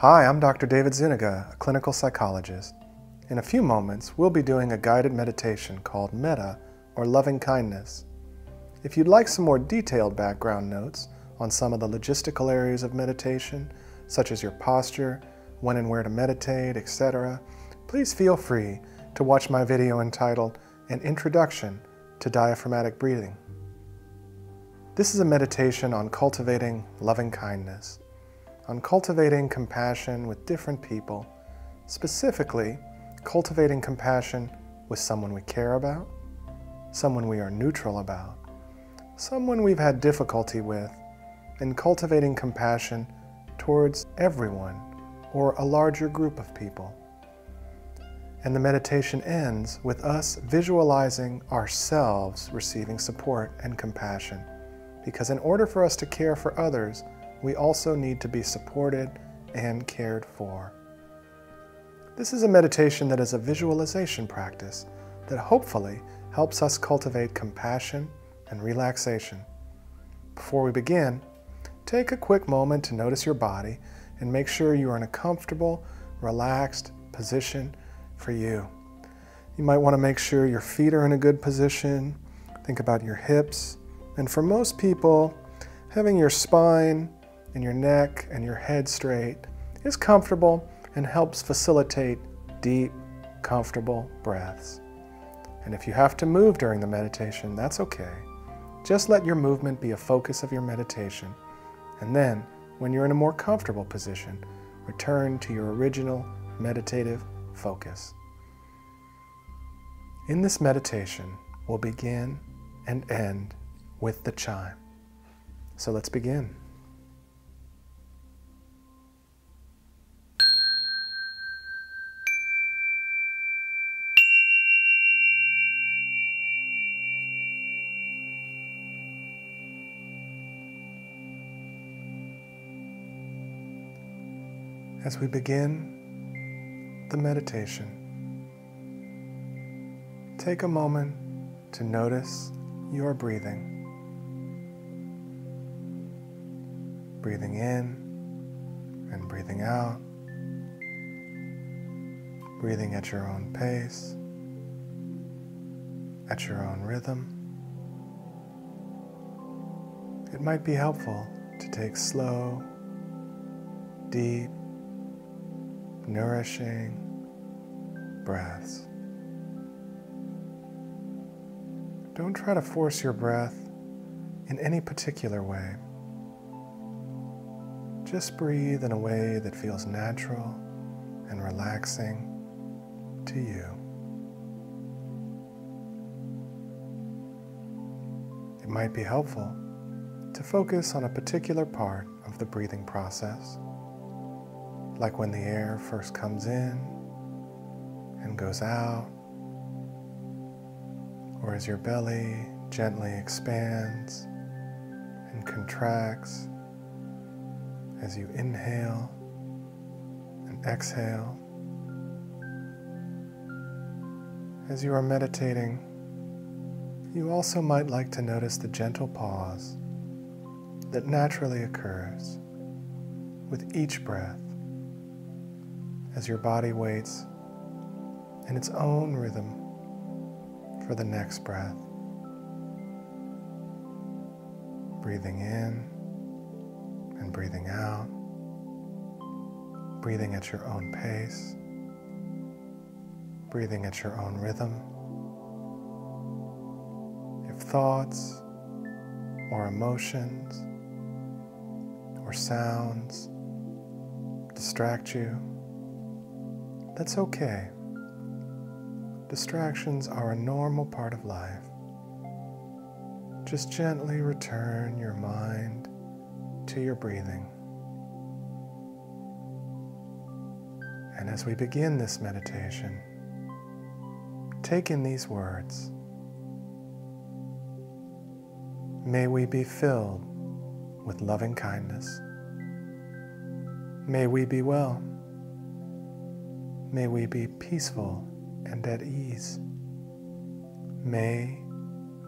Hi, I'm Dr. David Zuniga, a clinical psychologist. In a few moments, we'll be doing a guided meditation called Metta, or Loving Kindness. If you'd like some more detailed background notes on some of the logistical areas of meditation, such as your posture, when and where to meditate, etc., please feel free to watch my video entitled, An Introduction to Diaphragmatic Breathing. This is a meditation on cultivating loving kindness, on cultivating compassion with different people, specifically cultivating compassion with someone we care about, someone we are neutral about, someone we've had difficulty with, and cultivating compassion towards everyone or a larger group of people. And the meditation ends with us visualizing ourselves receiving support and compassion, because in order for us to care for others, we also need to be supported and cared for. This is a meditation that is a visualization practice that hopefully helps us cultivate compassion and relaxation. Before we begin, take a quick moment to notice your body and make sure you are in a comfortable, relaxed position for you. You might want to make sure your feet are in a good position. Think about your hips. And for most people, having your spine and your neck and your head straight is comfortable and helps facilitate deep, comfortable breaths. And if you have to move during the meditation, that's okay. Just let your movement be a focus of your meditation. And then, when you're in a more comfortable position, return to your original meditative focus. In this meditation, we'll begin and end with the chime. So let's begin. As we begin the meditation, take a moment to notice your breathing. Breathing in and breathing out. Breathing at your own pace, at your own rhythm. It might be helpful to take slow, deep, nourishing breaths. Don't try to force your breath in any particular way. Just breathe in a way that feels natural and relaxing to you. It might be helpful to focus on a particular part of the breathing process, like when the air first comes in and goes out, or as your belly gently expands and contracts as you inhale and exhale. As you are meditating, you also might like to notice the gentle pause that naturally occurs with each breath, as your body waits in its own rhythm for the next breath. Breathing in and breathing out, breathing at your own pace, breathing at your own rhythm. If thoughts or emotions or sounds distract you, that's okay. Distractions are a normal part of life. Just gently return your mind to your breathing. And as we begin this meditation, take in these words. May we be filled with loving kindness. May we be well. May we be peaceful and at ease. May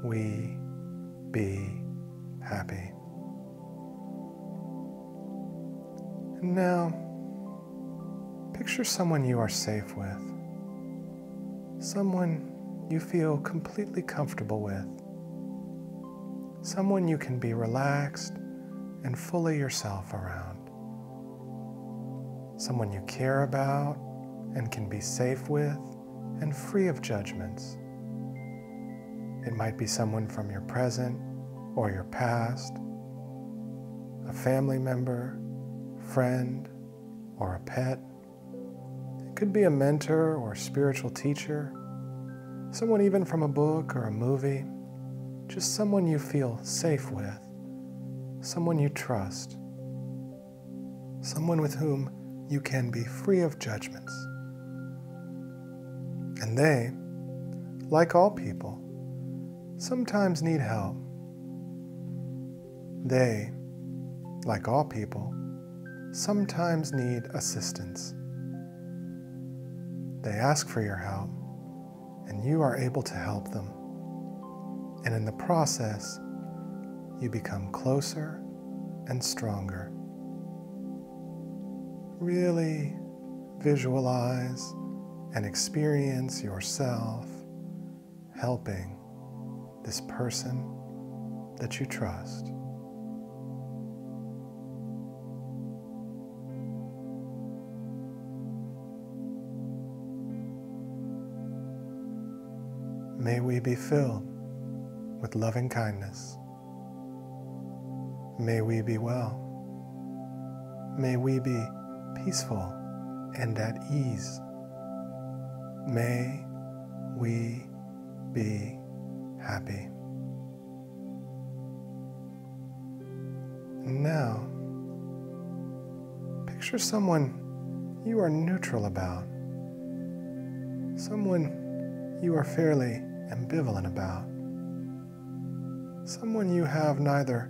we be happy. And now, Picture someone you are safe with, someone you feel completely comfortable with, someone you can be relaxed and fully yourself around, someone you care about and can be safe with and free of judgments. It might be someone from your present or your past, a family member, friend, or a pet. It could be a mentor or spiritual teacher, someone even from a book or a movie, just someone you feel safe with, someone you trust, someone with whom you can be free of judgments. And they, like all people, sometimes need help. They, like all people, sometimes need assistance. They ask for your help, and you are able to help them. And in the process, you become closer and stronger. Really visualize and experience yourself helping this person that you trust. May we be filled with loving kindness. May we be well. May we be peaceful and at ease. May we be happy. Now, picture someone you are neutral about, someone you are fairly ambivalent about, someone you have neither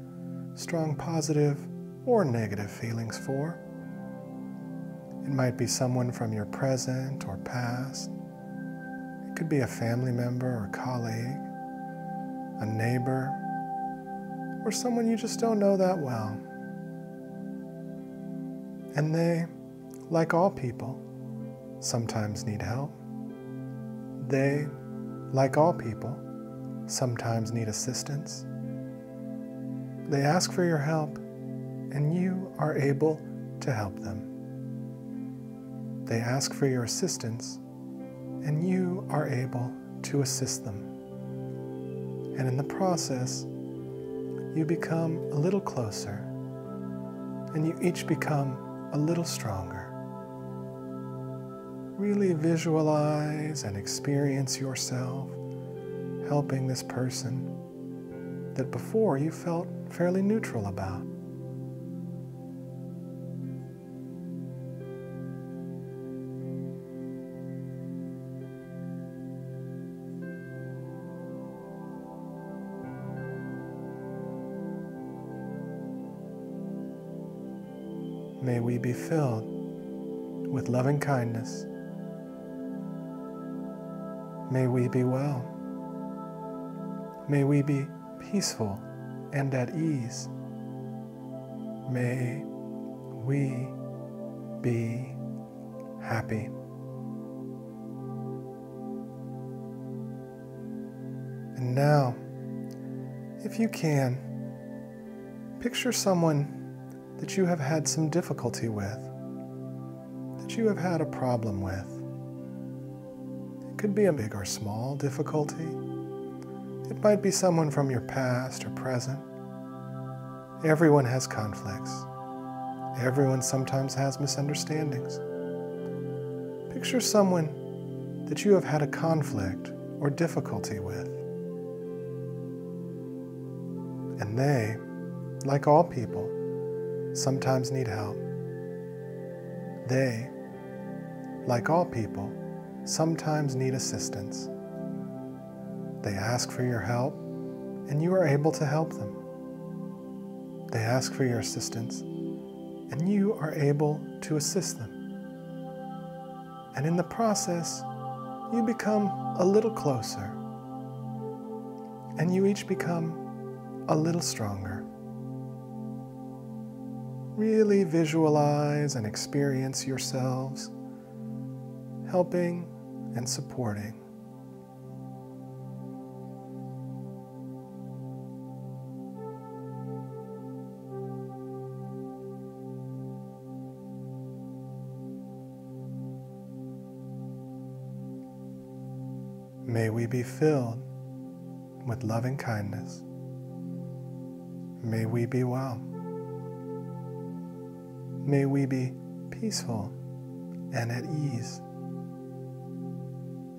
strong positive or negative feelings for. It might be someone from your present or past. It could be a family member or colleague, a neighbor, or someone you just don't know that well. And they, like all people, sometimes need help. They, like all people, sometimes need assistance. They ask for your help, and you are able to help them. They ask for your assistance, and you are able to assist them. And in the process, you become a little closer, and you each become a little stronger. Really visualize and experience yourself helping this person that before you felt fairly neutral about. May we be filled with loving kindness. May we be well. May we be peaceful and at ease. May we be happy. And now, if you can, picture someone that you have had some difficulty with, that you have had a problem with. It could be a big or small difficulty. It might be someone from your past or present. Everyone has conflicts. Everyone sometimes has misunderstandings. Picture someone that you have had a conflict or difficulty with. And they, like all people, sometimes need help. They, like all people, sometimes need assistance. They ask for your help, and you are able to help them. They ask for your assistance, and you are able to assist them. And in the process, you become a little closer, and you each become a little stronger. Really visualize and experience yourselves helping and supporting. May we be filled with loving kindness. May we be well. May we be peaceful and at ease.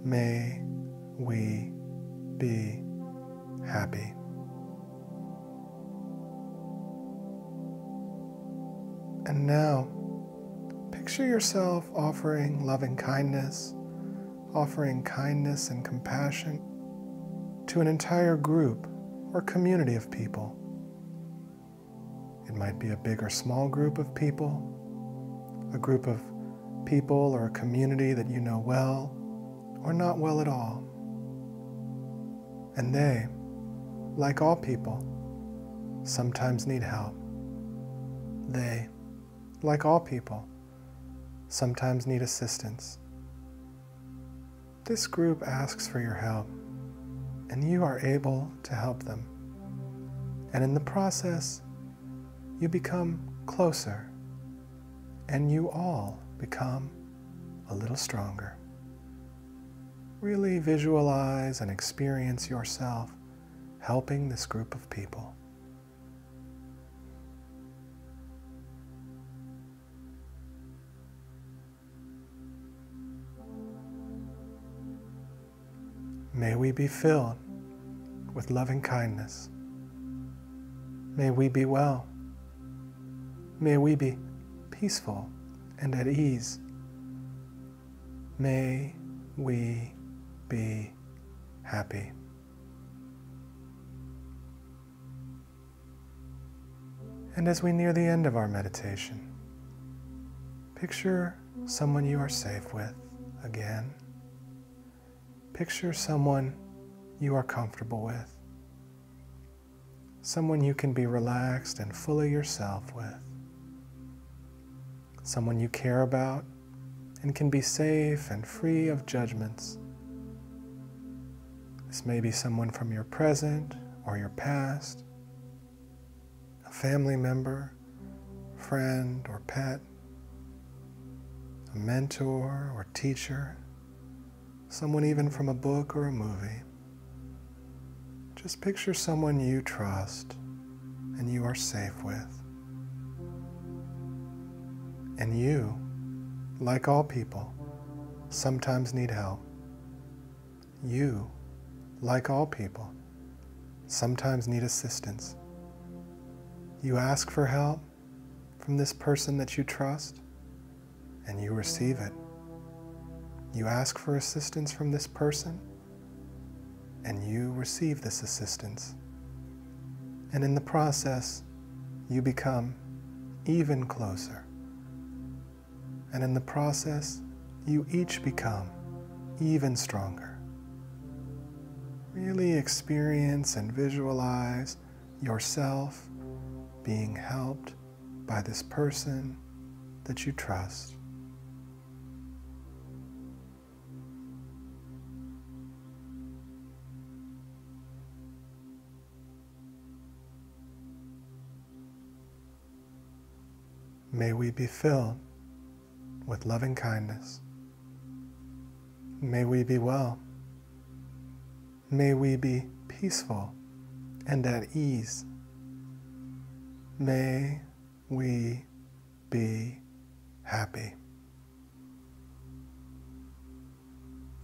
May we be happy. And now, picture yourself offering loving kindness, offering kindness and compassion to an entire group or community of people. It might be a big or small group of people, a group of people or a community that you know well or not well at all. And they, like all people, sometimes need help. They, like all people, sometimes need assistance. This group asks for your help, and you are able to help them. And in the process, you become closer, and you all become a little stronger. Really visualize and experience yourself helping this group of people. May we be filled with loving kindness. May we be well. May we be peaceful and at ease. May we be happy. And as we near the end of our meditation, picture someone you are safe with again. Picture someone you are comfortable with, someone you can be relaxed and fully yourself with, someone you care about and can be safe and free of judgments. This may be someone from your present or your past, a family member, friend or pet, a mentor or teacher, someone even from a book or a movie. Just picture someone you trust and you are safe with. And you, like all people, sometimes need help. You, like all people, sometimes need assistance. You ask for help from this person that you trust, and you receive it. You ask for assistance from this person, and you receive this assistance. And in the process, you become even closer. And in the process, you each become even stronger. Really experience and visualize yourself being helped by this person that you trust. May we be filled with loving kindness. May we be well. May we be peaceful and at ease. May we be happy.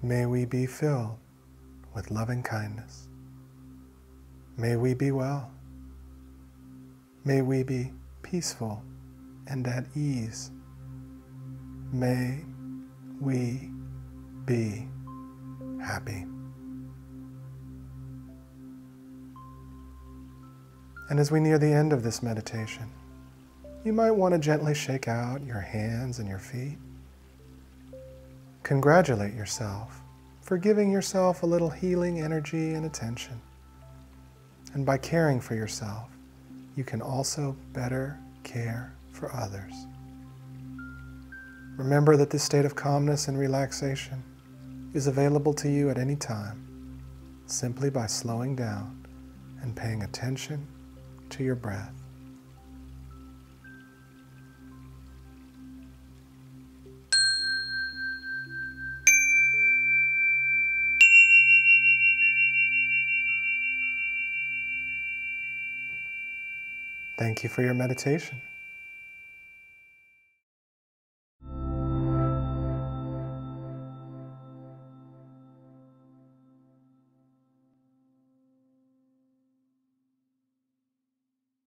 May we be filled with loving kindness. May we be well. May we be peaceful and at ease. May we be happy. And as we near the end of this meditation, you might want to gently shake out your hands and your feet. Congratulate yourself for giving yourself a little healing energy and attention. And by caring for yourself, you can also better care for others. Remember that this state of calmness and relaxation is available to you at any time, simply by slowing down and paying attention to your breath. Thank you for your meditation.